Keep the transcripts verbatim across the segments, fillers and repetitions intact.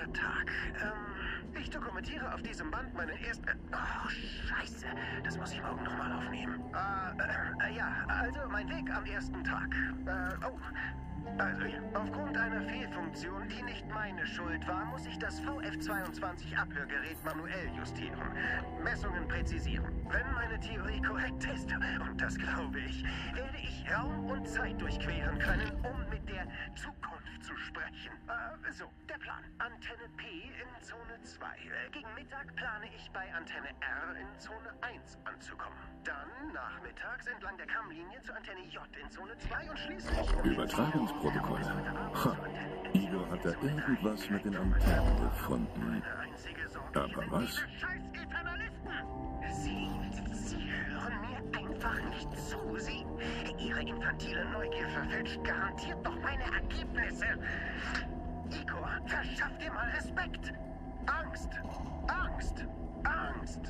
Zweiter Tag. Ähm, ich dokumentiere auf diesem Band meinen ersten... Oh, scheiße. Das muss ich morgen nochmal aufnehmen. Äh, äh, ja, also mein Weg am ersten Tag. Äh, oh... Also, aufgrund einer Fehlfunktion, die nicht meine Schuld war, muss ich das V F zweiundzwanzig-Abhörgerät manuell justieren. Messungen präzisieren. Wenn meine Theorie korrekt ist, und das glaube ich, werde ich Raum und Zeit durchqueren können, um mit der Zukunft zu sprechen. Äh, so, der Plan. Antenne P in Zone zwei. Äh, gegen Mittag plane ich bei Antenne R in Zone eins anzukommen. Dann nachmittags entlang der Kammlinie zu Antenne J in Zone zwei und schließlich... Übertragungs Protokoll. Ha, Igor hat da irgendwas mit den Antennen gefunden. Aber was? Sie, Sie hören mir einfach nicht zu. Sie, Ihre infantile Neugier verfälscht garantiert doch meine Ergebnisse. Igor, verschaff dir mal Respekt. Angst, Angst, Angst.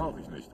brauche ich nicht.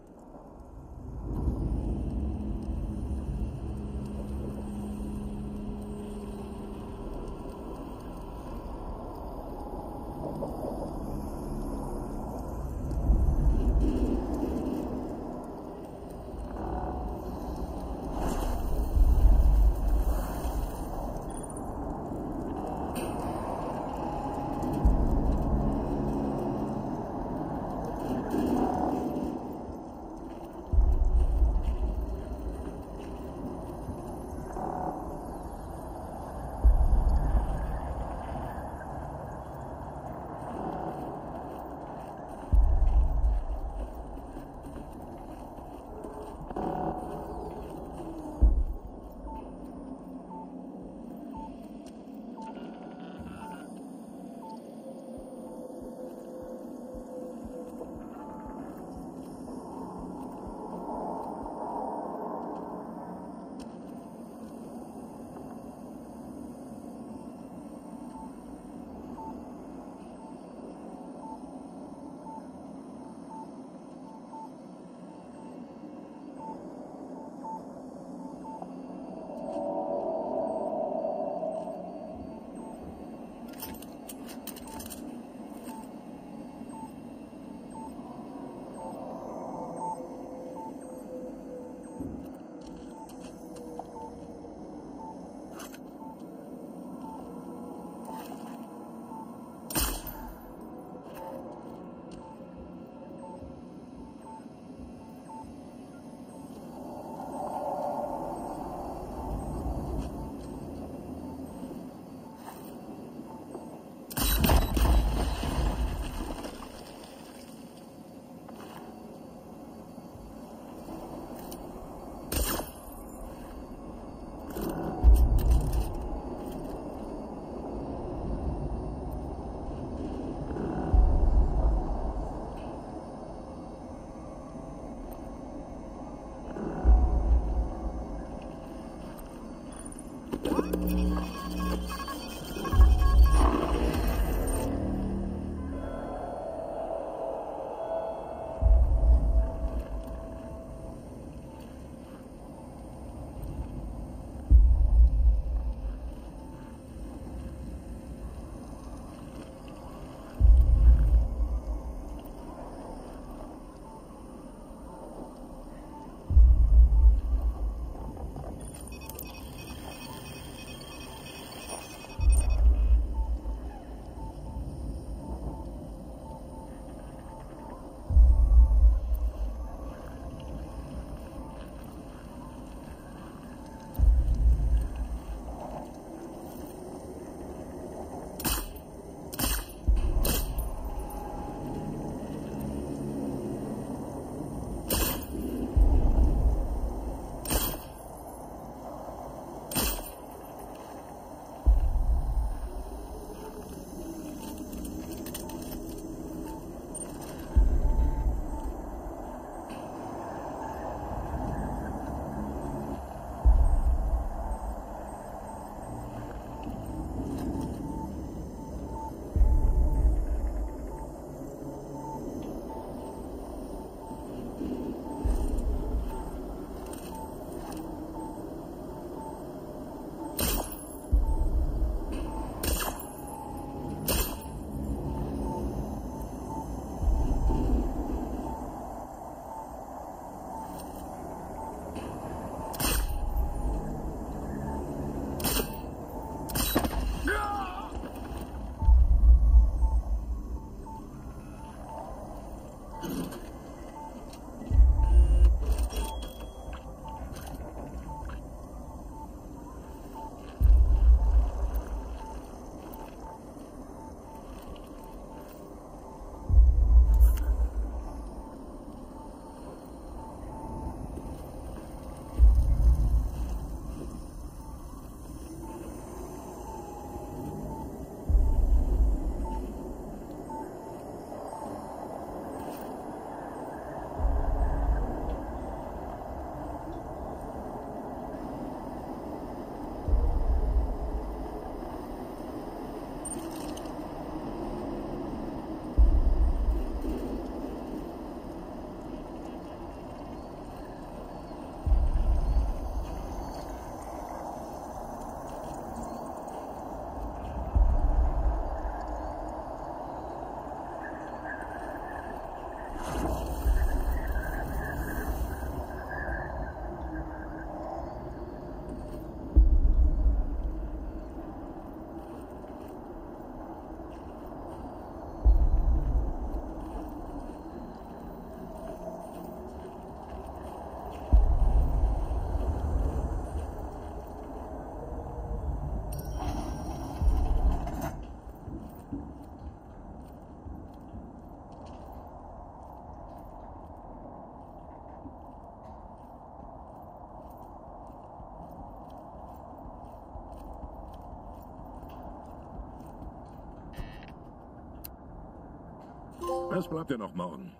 Was bleibt ja noch morgen?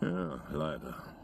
Ja, leider.